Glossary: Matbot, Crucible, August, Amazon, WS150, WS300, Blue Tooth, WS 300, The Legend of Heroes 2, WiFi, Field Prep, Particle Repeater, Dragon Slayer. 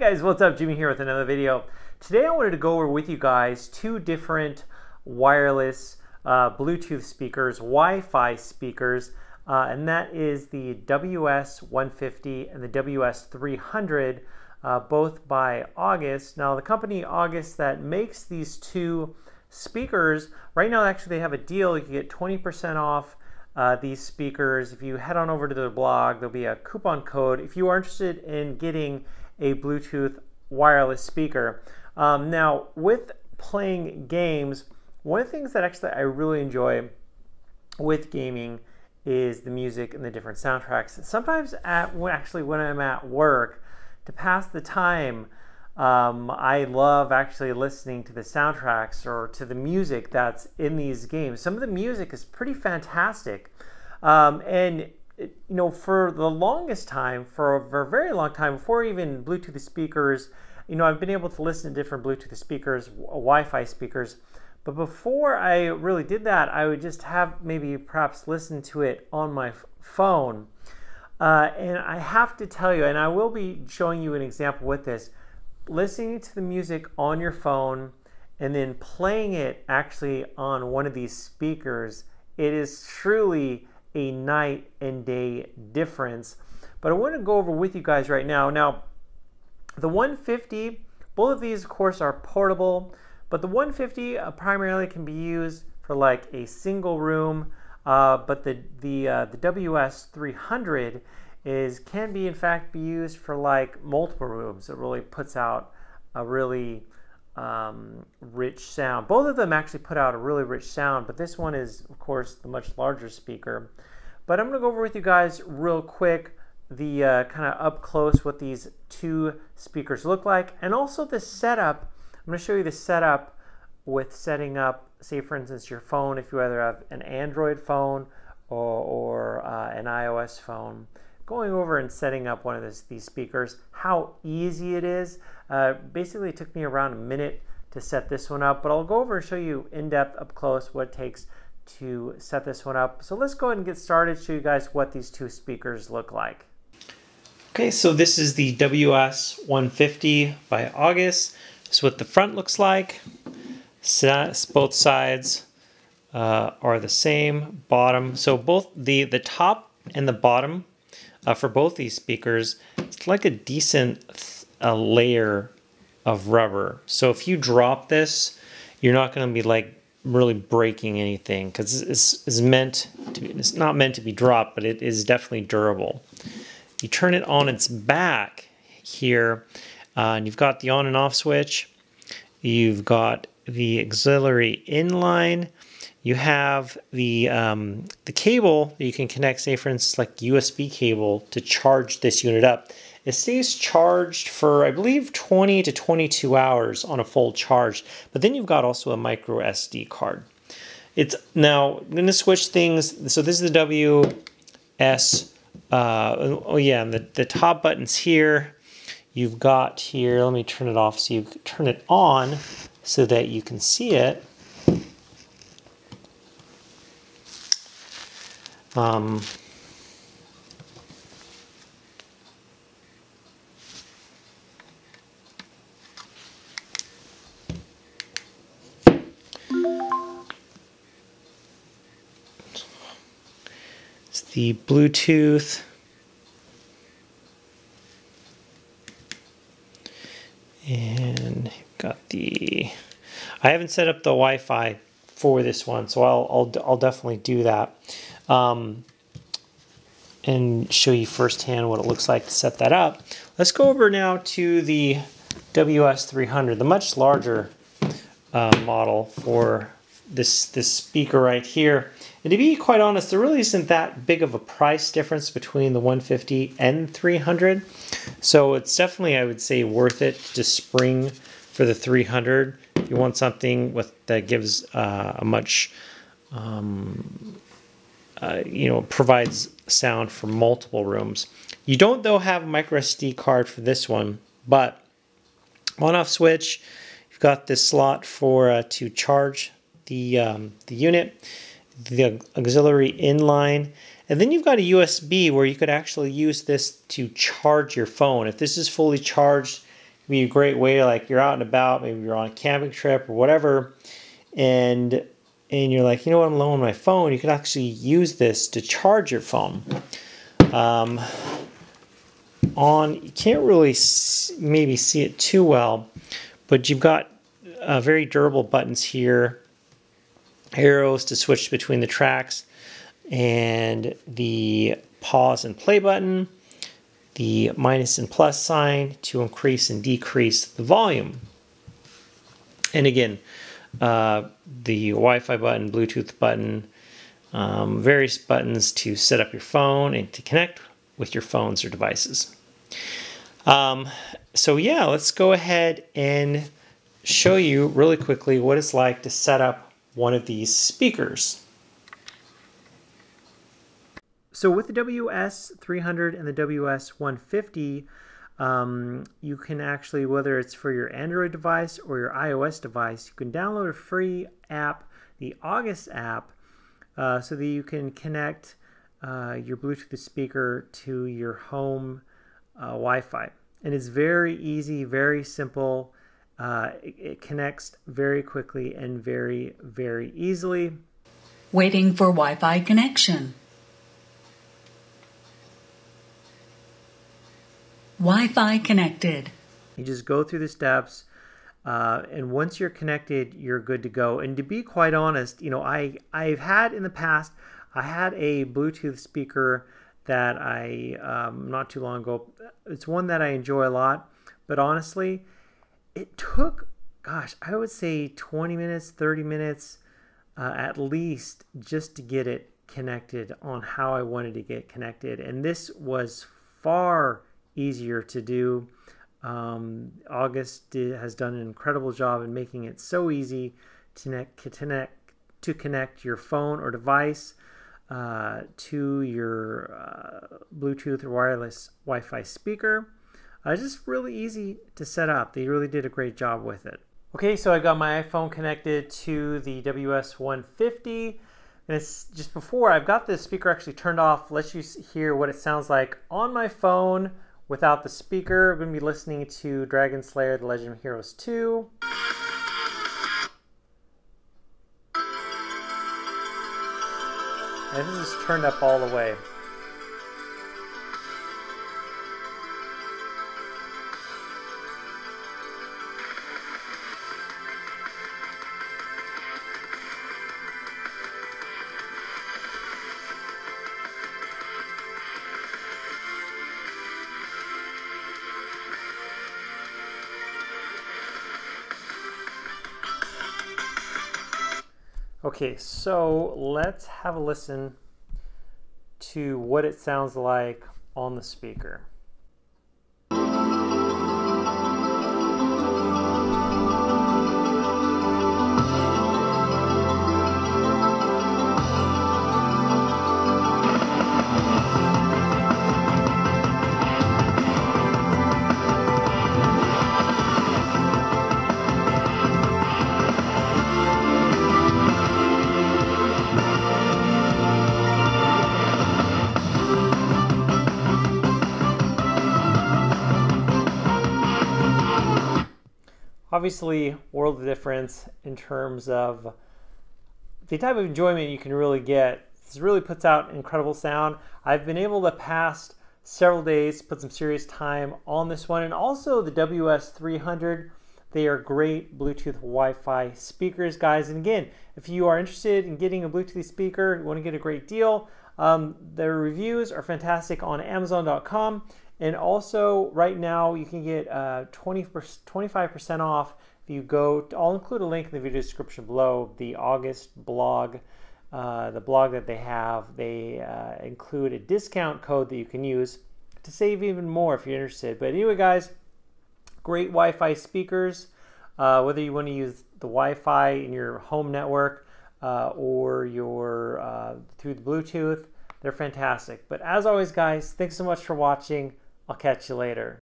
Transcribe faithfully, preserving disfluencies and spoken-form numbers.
Hey guys, what's up? Jimmy here with another video. Today I wanted to go over with you guys two different wireless uh, Bluetooth speakers, Wi-Fi speakers, uh, and that is the W S one fifty and the W S three hundred, uh, both by August. Now the company August that makes these two speakers, right now actually they have a deal. You can get twenty percent off Uh, these speakers. If you head on over to their blog, there'll be a coupon code if you are interested in getting a Bluetooth wireless speaker. Um, now, with playing games, one of the things that actually I really enjoy with gaming is the music and the different soundtracks. Sometimes, at actually when I'm at work, to pass the time, um, I love actually listening to the soundtracks or to the music that's in these games. Some of the music is pretty fantastic. Um, and, you know, for the longest time, for, for a very long time, before even Bluetooth speakers, you know, I've been able to listen to different Bluetooth speakers, Wi-Fi speakers. But before I really did that, I would just have maybe perhaps listen to it on my phone. Uh, and I have to tell you, and I will be showing you an example with this, listening to the music on your phone and then playing it actually on one of these speakers, it is truly a night and day difference. But I want to go over with you guys right now. Now, the one fifty, both of these, of course, are portable, but the one fifty uh, primarily can be used for like a single room, uh, but the, the, uh, the W S three hundred is can be in fact be used for like multiple rooms. It really puts out a really um, rich sound. Both of them actually put out a really rich sound, but this one is of course the much larger speaker. But I'm gonna go over with you guys real quick the uh, kind of up close what these two speakers look like, and also the setup. I'm gonna show you the setup with setting up, say for instance, your phone, if you either have an Android phone or, or uh, an iOS phone. Going over and setting up one of this, these speakers, how easy it is. Uh, basically, it took me around a minute to set this one up, but I'll go over and show you in depth, up close, what it takes to set this one up. So let's go ahead and get started, show you guys what these two speakers look like. Okay, so this is the W S one fifty by August. This is what the front looks like. So both sides uh, are the same, bottom. So both the, the top and the bottom Uh, for both these speakers, it's like a decent th a layer of rubber. So if you drop this, you're not going to be like really breaking anything, because it's, it's meant to be, it's not meant to be dropped, but it is definitely durable. You turn it on its back here, uh, and you've got the on and off switch. You've got the auxiliary inline. You have the, um, the cable that you can connect, say for instance, like U S B cable to charge this unit up. It stays charged for, I believe, twenty to twenty-two hours on a full charge, but then you've got also a micro S D card. It's now, I'm gonna switch things. So this is the W S, uh, oh yeah, and the, the top button's here. You've got here, let me turn it off so you can turn it on so that you can see it. Um, it's the Bluetooth, and you've got the, I haven't set up the Wi-Fi for this one, so I'll, I'll, I'll definitely do that. Um, and show you firsthand what it looks like to set that up. Let's go over now to the W S three hundred, the much larger uh, model for this, this speaker right here. And to be quite honest, there really isn't that big of a price difference between the one fifty and three hundred. So it's definitely, I would say, worth it to spring for the three hundred. If you want something with that gives uh, a much... Um, Uh, you know, provides sound for multiple rooms. You don't though have a micro S D card for this one, but on-off switch, you've got this slot for uh, to charge the um, the unit, the auxiliary inline, and then you've got a U S B where you could actually use this to charge your phone. If this is fully charged, be a great way, like you're out and about, maybe you're on a camping trip or whatever, and and you're like, you know what, I'm low on my phone. You can actually use this to charge your phone. Um, on you can't really s maybe see it too well, but you've got uh, very durable buttons here, arrows to switch between the tracks, and the pause and play button, the minus and plus sign to increase and decrease the volume. And again, uh, the Wi-Fi button, Bluetooth button, um, various buttons to set up your phone and to connect with your phones or devices. Um, so yeah, let's go ahead and show you really quickly what it's like to set up one of these speakers. So with the W S three hundred and the W S one fifty, um, you can actually, whether it's for your Android device or your iOS device, you can download a free app, the August app, uh, so that you can connect uh, your Bluetooth speaker to your home uh, Wi-Fi. And it's very easy, very simple. Uh, it, it connects very quickly and very, very easily. Waiting for Wi-Fi connection. Wi-Fi connected. You just go through the steps, uh, and once you're connected, you're good to go. And to be quite honest, you know, I, I've had in the past, I had a Bluetooth speaker that I, um, not too long ago, it's one that I enjoy a lot, but honestly, it took, gosh, I would say twenty minutes, thirty minutes uh, at least just to get it connected on how I wanted to get connected. And this was far easier to do. Um, August did, has done an incredible job in making it so easy to connect, connect, to connect your phone or device uh, to your uh, Bluetooth or wireless Wi-Fi speaker. Uh, just really easy to set up. They really did a great job with it. Okay, so I got my iPhone connected to the W S one fifty. And it's just before I've got this speaker actually turned off, let you hear what it sounds like on my phone. Without the speaker, I'm going to be listening to Dragon Slayer, The Legend of Heroes two. And this is turned up all the way. Okay, so let's have a listen to what it sounds like on the speaker. Obviously, world of difference in terms of the type of enjoyment you can really get. This really puts out incredible sound. I've been able to past several days put some serious time on this one, and also the W S three hundred. They are great Bluetooth Wi-Fi speakers, guys. And again, if you are interested in getting a Bluetooth speaker, you want to get a great deal, um, their reviews are fantastic on Amazon dot com. And also, right now, you can get uh, twenty-five percent off if you go to, I'll include a link in the video description below, the August blog, uh, the blog that they have. They uh, include a discount code that you can use to save even more if you're interested. But anyway, guys, great Wi-Fi speakers, uh, whether you want to use the Wi-Fi in your home network uh, or your uh, through the Bluetooth, they're fantastic. But as always, guys, thanks so much for watching. I'll catch you later.